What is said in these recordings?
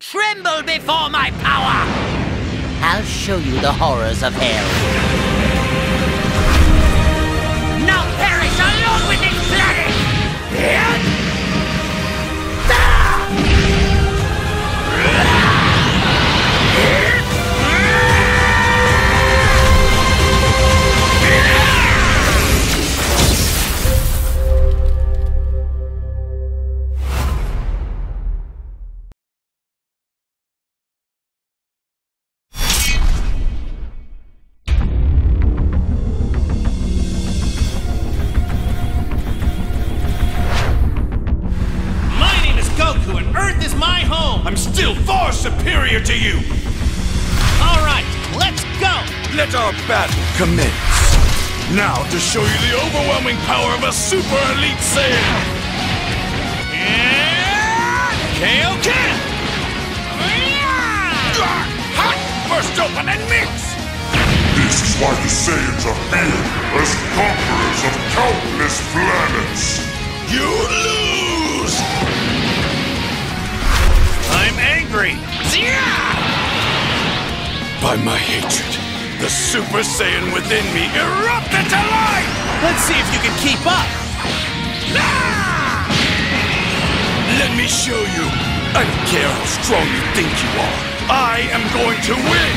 Tremble before my power! I'll show you the horrors of hell. Now perish along with this planet! To you. All right, let's go. Let our battle commence. Now to show you the overwhelming power of a super elite Saiyan. KO Ken. Hot, burst open and mix. This is why the Saiyans are feared as conquerors of countless planets. You lose. I'm angry. By my hatred, the Super Saiyan within me erupted to life! Let's see if you can keep up! Let me show you! I don't care how strong you think you are! I am going to win!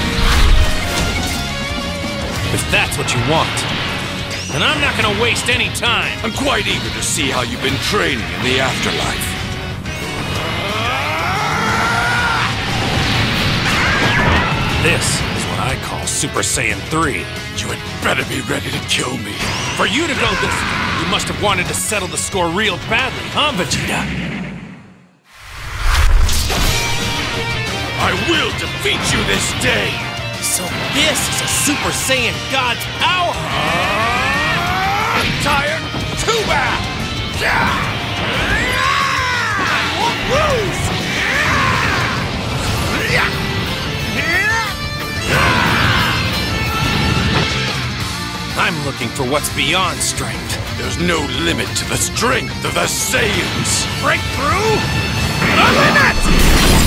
If that's what you want, then I'm not gonna waste any time! I'm quite eager to see how you've been training in the afterlife. This is what I call Super Saiyan 3. You had better be ready to kill me. For you to go this, you must have wanted to settle the score real badly, huh, Vegeta? I will defeat you this day! So this is a Super Saiyan God's power! Tired? Too bad! I won't lose! I'm looking for what's beyond strength. There's no limit to the strength of the Saiyans. Breakthrough? A limit!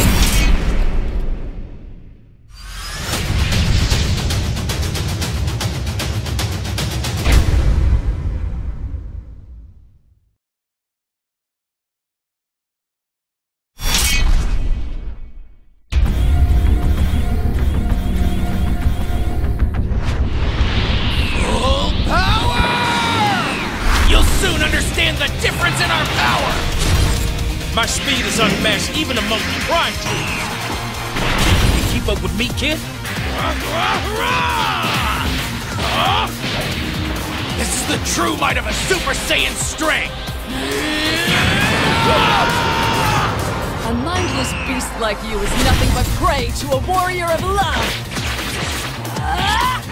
Even among the prime trees. Can you keep up with me, kid? This is the true might of a Super Saiyan strength! A mindless beast like you is nothing but prey to a warrior of love! Now,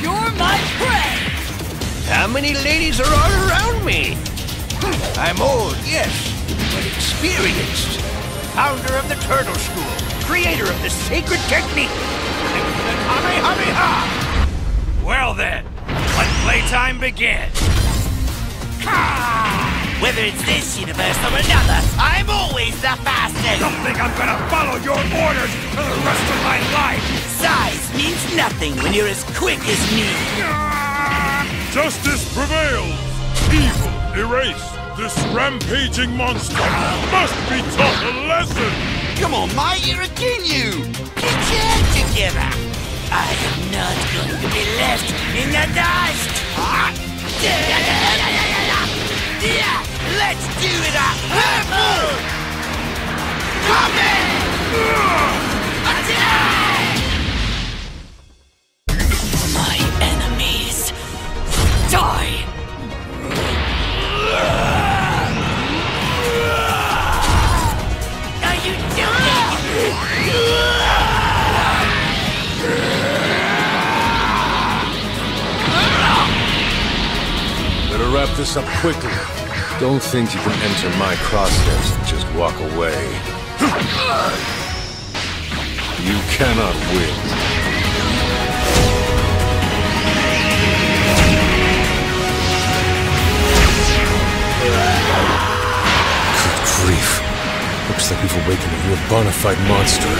you're my prey! How many ladies are all around me? I'm old, yes. But experienced. Founder of the Turtle School. Creator of the sacred technique. The Kamehameha! Well then, let playtime begin. Whether it's this universe or another, I'm always the fastest. Don't think I'm gonna follow your orders for the rest of my life. Size means nothing when you're as quick as me. Justice prevails. Evil erased. This rampaging monster must be taught a lesson! Come on, Mai, you're again, you! Get your head together! I am not going to be left in the dust! Let's do it up! Come in! Attack! My enemies, die! Are you doing it? Better wrap this up quickly. Don't think you can enter my crosshairs and just walk away. You cannot win. Good grief. Looks like we've awakened a real bona fide monster.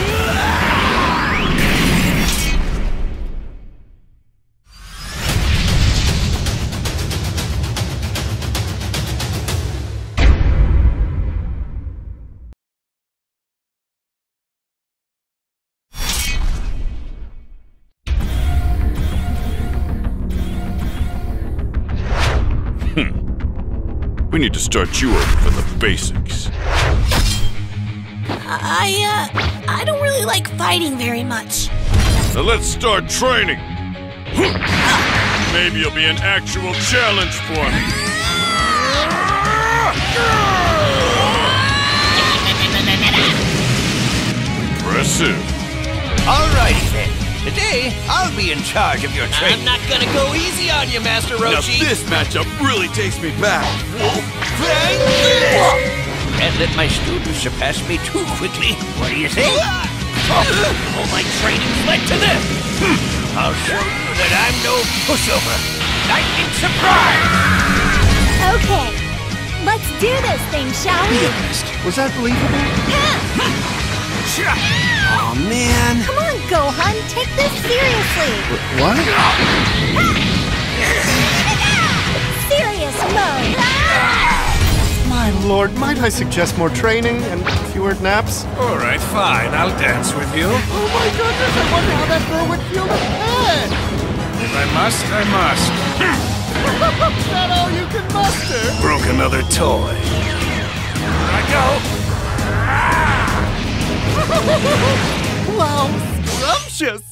We need to start you over from the basics. I don't really like fighting very much. Now let's start training. Maybe it'll be an actual challenge for me. Impressive. Alrighty then. Today, I'll be in charge of your training. I'm not gonna go easy on you, Master Roshi. Now this matchup really takes me back. Wolf, and let my students surpass me too quickly. What do you think? All my training's led to this. I'll show you that I'm no pushover. Lightning surprise! Okay, let's do this thing, shall we? Was that believable? Oh man! Come on, Gohan, take this seriously. What? Serious mode. My lord, might I suggest more training and fewer naps? All right, fine. I'll dance with you. Oh my goodness, I wonder how that girl would feel in bed. If I must, I must. Is that all you can muster? Broke another toy. Here I go. Wow, scrumptious.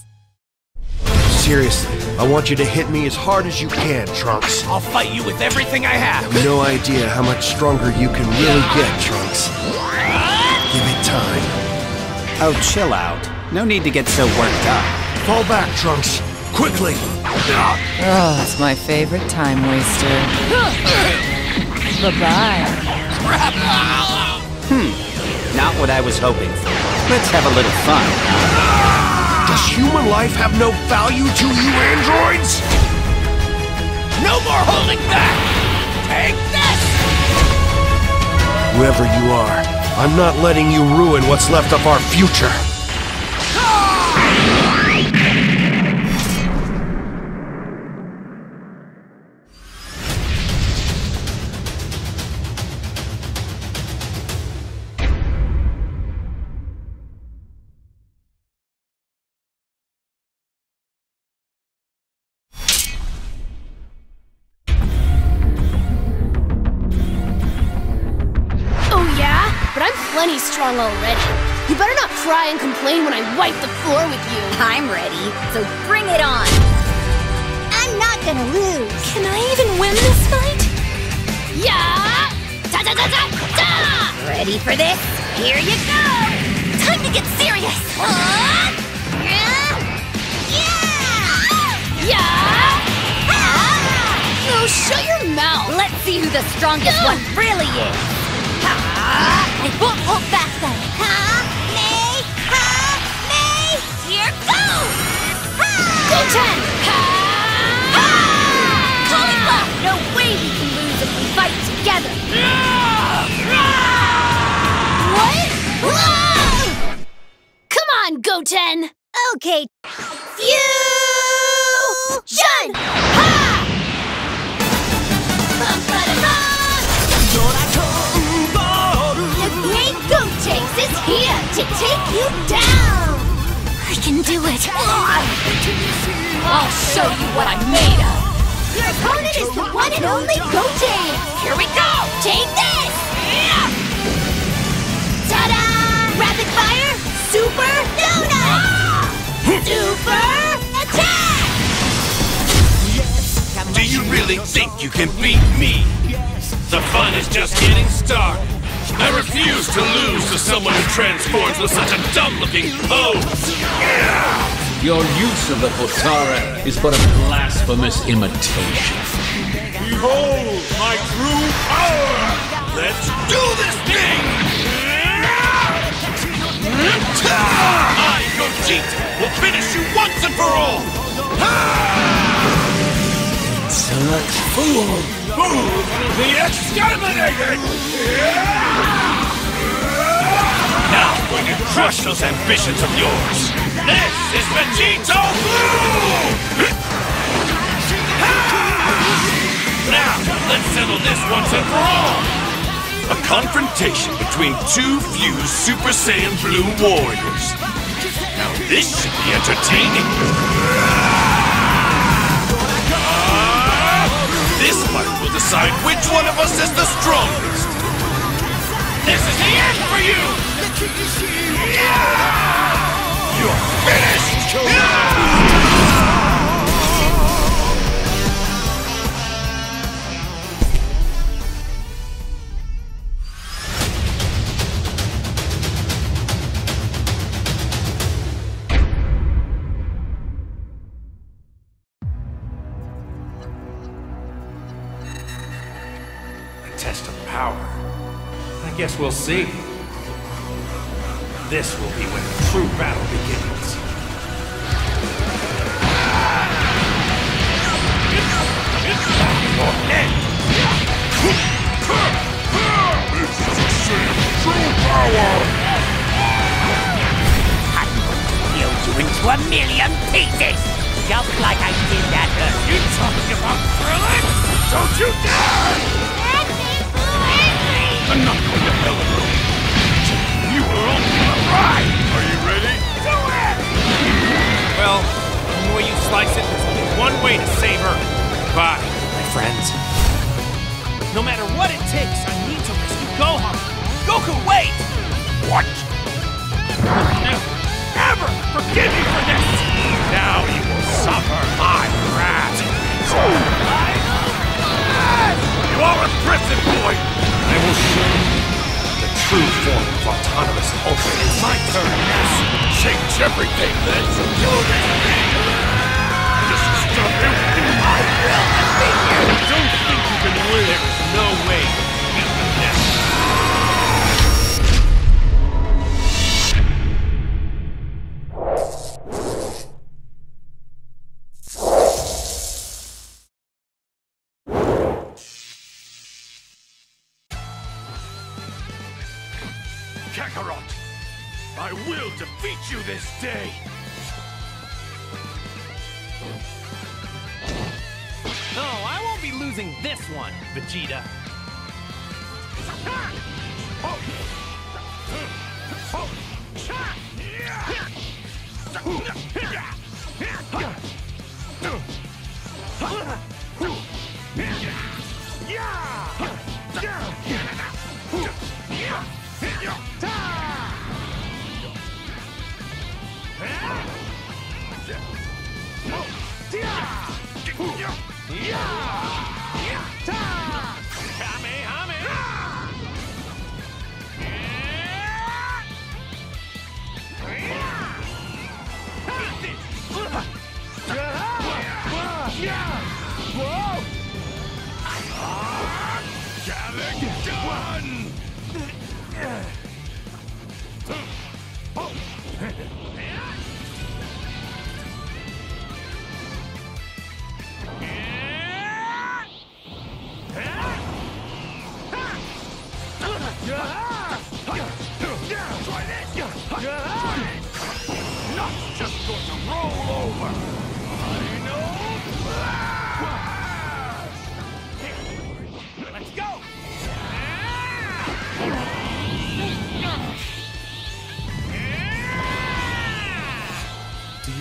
Seriously, I want you to hit me as hard as you can, Trunks. I'll fight you with everything I have. You have no idea how much stronger you can really get, Trunks. Give it time. Oh, chill out. No need to get so worked up. Fall back, Trunks. Quickly. Oh, that's my favorite time waster. Bye-bye. Not what I was hoping for. Let's have a little fun. Does human life have no value to you, androids? No more holding back! Take this! Whoever you are, I'm not letting you ruin what's left of our future. Strong already. You better not cry and complain when I wipe the floor with you. I'm ready, so bring it on. I'm not gonna lose. Can I even win this fight? Yeah! Da da da da da! Ready for this? Here you go! Time to get serious. Yeah! Yeah! Oh, shut your mouth. Let's see who the strongest one really is. I won't hold back then. Kamehameha! Here goes! Goten! Cauliflower! No way we can lose if we fight together! What? Come on, Goten! Okay. Fusion! Is here to take you down! I can do it! I'll show you what I'm made of! Your opponent is the one and only Goten! Here we go! Take this! Ta-da! Rapid fire! Super Donut! Super attack! Do you really think you can beat me? The fun is just getting started! I refuse to lose to someone who transforms with such a dumb-looking pose! Your use of the Potara is but a blasphemous imitation. Behold my true power! Let's do this thing! I, Gogeta, will finish you once and for all! So much fool! Move the exterminator! Now we can crush those ambitions of yours. This is Vegito Blue! Now, let's settle this once and for all. A confrontation between two fused Super Saiyan Blue warriors. Now this should be entertaining. This fight will decide which one of us is the strongest. This is the end for you! Yeah! You're finished! Guess we'll see. This will be when the true battle begins. Your end. This is the same true power. I'm going to build you into a million pieces, just like I did that earth. You talking about Krillin? Don't you dare! I'm not going to hell in Rome. You were only a ride! Are you ready? Do it! Well, the more you slice it, there's only one way to save Earth. Goodbye, my friends. No matter what it takes, I need to rescue Gohan. Goku, wait! What? Never forgive me for this! Now you will suffer my wrath. You are a prison boy! I will show you the true form of autonomous ultra. It's my turn. Yes. Change everything, then. Do this thing. This is done. I will defeat you. I don't think you can win. There is no way to beat this. I will defeat you this day! No, I won't be losing this one, Vegeta.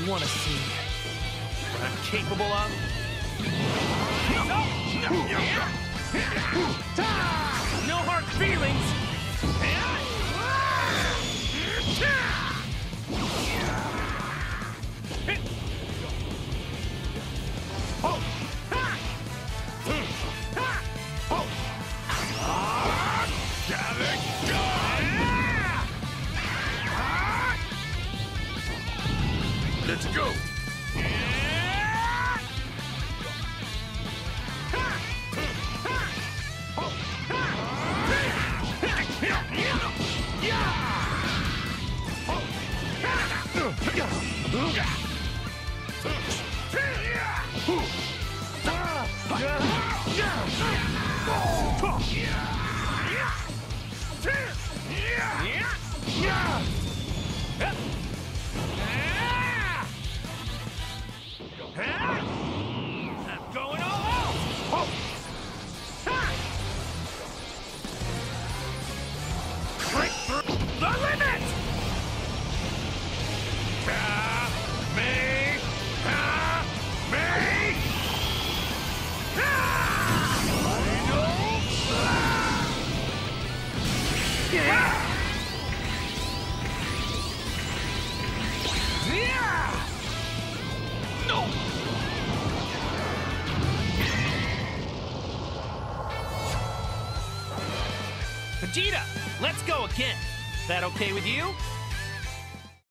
Want to see what I'm capable of? No hard feelings! Let's go! Yeah! No! Vegeta, let's go again. That okay with you?